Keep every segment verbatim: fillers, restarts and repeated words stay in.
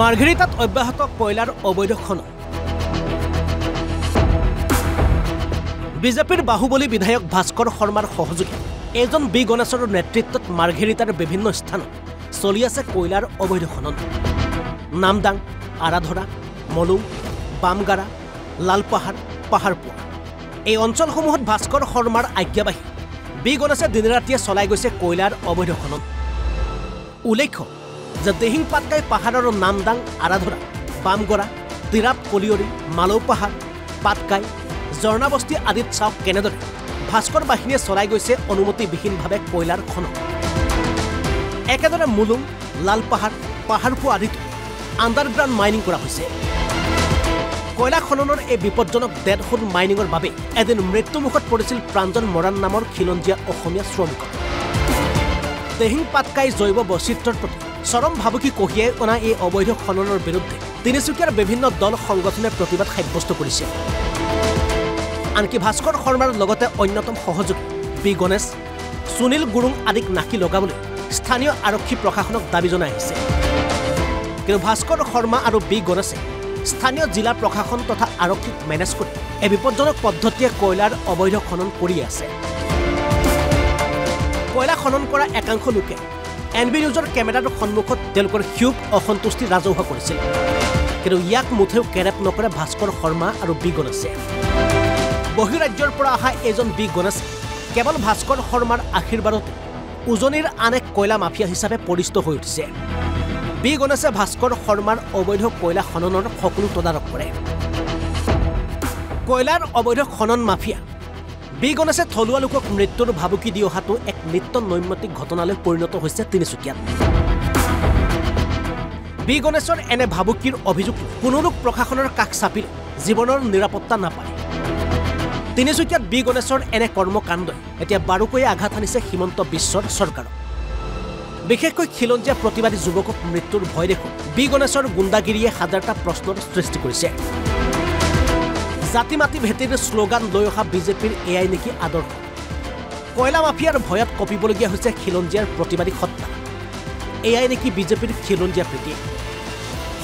মাৰ্ঘেৰিটাত অব্যাহত কয়লাৰ অবৈধ খনন বিজেপিৰ বাহুবলী বিধায়ক ভাস্কৰ শৰ্মাৰ সহযোগী এজন বি গণেশৰ নেতৃত্বত মাৰ্ঘেৰিটাৰ বিভিন্ন স্থানত চলি আছে কয়লাৰ অবৈধ খনন নামদাং আৰাধৰা মলুং বামগাৰা লালপাহাৰ পাহাৰপুৰ এই অঞ্চলসমূহত ভাস্কৰ শৰ্মাৰ আজ্ঞাবাহী বি গণেশে দিনৰাতিয়ে চলাই গৈছে কয়লাৰ অবৈধ খনন উল্লেখ্য যে দেহিং পাটকাই পাহাৰৰ নামদাং আৰাধৰা বামগৰা তিৰাপ কলিয়ৰি মালৌ পাহাৰ পাটকাই জৰ্ণাবস্তি আদিত চাওক কেনেদৰে ভাস্কৰ বাহিনীয়ে চলাই গৈছে অনুমতিবিহীনভাৱে কয়লাৰ খনন একেদৰে মুলুং লাল পাহাৰ পাহাৰপুৰ আদিত আণ্ডাৰগ্ৰাউণ্ড মাইনিং কৰা হৈছে কয়লা খননৰ এই বিপদজনক ডেডহুড মাইনিঙৰ বাবে এদিন মৃত্যুমুখত পৰিছিল প্ৰাঞ্জন মৰাণ নামৰ খিলঞ্জীয়া অসমীয়া শ্ৰমিক দেহিং পাটকাই জৈৱ বৈচিত্ৰ্যৰ প্ৰতি চৰম ভাবুকি কহিয়াই অনা এই অবৈধ খননৰ বিৰুদ্ধে তিনিচুকীয়াৰ বিভিন্ন দল সংগঠনে প্ৰতিবাদ সাব্যস্ত কৰিছে আনকি ভাস্কৰ শৰ্মাৰ লগতে অন্যতম সহযোগী বি গণেশ সুনীল গুৰুং আদিক নাকি লগাবলৈ স্থানীয় আৰক্ষী প্ৰশাসনক দাবী জনাই আহিছে কিন্তু ভাস্কৰ শৰ্মা আৰু বি গণেশে স্থানীয় জিলা প্ৰশাসন তথা আৰক্ষীক মেনেজ কৰি এই বিপদজনক পদ্ধতিৰে কয়লাৰ অবৈধ খনন কৰি আছে কয়লা খনন কৰা একাংশ লোকে এনবি নিউজৰ কেমেৰাৰ সন্মুখত তেওঁলোকৰ ক্ষোভ অসন্তুষ্টি ৰাজহুৱা কৰিছিল কিন্তু ইয়াক মুঠেও কেৰেপ নকৰে ভাস্কৰ শৰ্মা আৰু বি গণেশে বহিৰাজ্যৰ পৰা অহা এজন বি গণেশ কেৱল ভাস্কৰ শৰ্মাৰ আশীৰ্বাদতে উজনিৰ আন এক কয়লা মাফিয়া হিচাপে পৰিচিত হৈ উঠিছে বি গণেশে ভাস্কৰ শৰ্মাৰ অবৈধ কয়লা খননৰ সকলো তদাৰক কৰে কয়লাৰ অবৈধ খনন মাফিয়া বি গণেশে থলুৱা লোকক মৃত্যুৰ ভাবুকি দি অহাটো এক নিত্য নৈমিত্তিক ঘটনালৈ পৰিণত হৈছে তিনিচুকীয়াত বি গণেশৰ এনে ভাবুকিৰ অভিযোগ কোনো লোক প্ৰশাসনৰ কাষ চাপিলে জীৱনৰ নিৰাপত্তা নাপায় তিনিচুকীয়াত বি গণেশৰ এনে কৰ্মকাণ্ডই এতিয়া বাৰুকৈয়ে আঘাত আনিছে হিমন্ত বিশ্বৰ চৰকাৰক বিশেষকৈ খিলঞ্জীয়া প্ৰতিবাদী যুৱকক মৃত্যুৰ ভয় দেখো বি গণেশৰ গুণ্ডাগিৰিয়ে হাজাৰটা প্ৰশ্নৰ সৃষ্টি কৰিছে জাতি মাটি ভেটিৰ শ্লোগান লৈ অহা বিজেপিৰ এয়াই নেকি আদৰ্শ কয়লা মাফিয়াৰ ভয়ত কঁপিবলগীয়া হৈছে খিলঞ্জীয়াৰ প্ৰতিবাদী সত্তা এয়াই নেকি বিজেপিৰ খিলঞ্জীয়া প্ৰীতি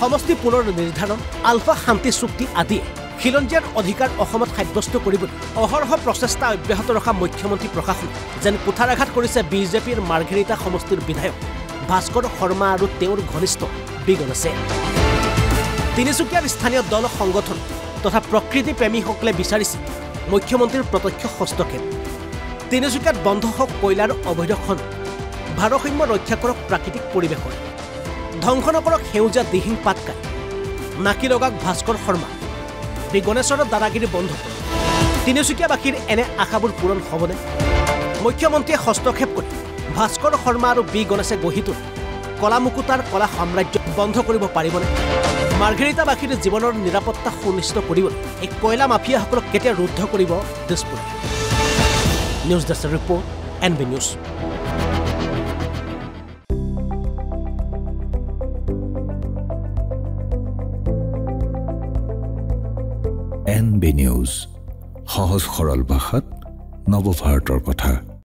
সমষ্টি পুনৰ নিৰ্ধাৰণ আলফা শান্তি চুক্তি আদিয়ে খিলঞ্জীয়াৰ অধিকাৰ অসমত সাব্যস্ত কৰিবলৈ অহৰহ প্ৰচেষ্টা অব্যাহত ৰখা মুখ্যমন্ত্ৰী প্ৰশাসন যেন কুঠাৰাঘাত কৰিছে বিজেপিৰ মাৰ্ঘেৰিটা সমষ্টিৰ বিধায়ক ভাস্কৰ শৰ্মা আৰু তেওঁৰ ঘনিষ্ঠ বি গণেশে তিনিচুকীয়াৰ স্থানীয় দল সংগঠন তথা প্ৰকৃতিপ্ৰেমীসকলে বিচাৰিছে মুখ্যমন্ত্ৰীৰ প্ৰত্যক্ষ হস্তক্ষেপ তিনিচুকীয়াত বন্ধ হওক কয়লাৰ অবৈধ খনন ভাৰসাম্য ৰক্ষা কৰক প্ৰাকৃতিক পৰিৱেশৰ ধ্বংস নকৰক সেউজীয়া দিহিং পাটকাই নাকি লগাওক ভাস্কৰ শৰ্মা বি গণেশৰ দাদাগিৰি বন্ধ কৰক তিনিচুকীয়াবাসীৰ এনে আশাবোৰ পূৰণ হ'বনে মুখ্যমন্ত্ৰীয়ে হস্তক্ষেপ কৰি ভাস্কৰ শৰ্মা আৰু বি গণেশে গঢ়ি তোলা কলা মুকুতাৰ কলা সাম্ৰাজ্য বন্ধ কৰিব পাৰিবনে মাৰ্ঘেৰিটাবাসীৰ জীৱনৰ নিৰাপত্তা সুনিশ্চিত কৰিবলৈ এই কয়লা মাফিয়াসকলক কেতিয়া ৰুদ্ধ কৰিব দিছপুৰে নিউজ ডেস্কৰ report NB news. N B news সহজ সৰল ভাষাত নৱভাৰতৰ কথা।